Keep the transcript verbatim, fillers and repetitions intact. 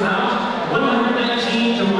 Now, one hundred nineteen to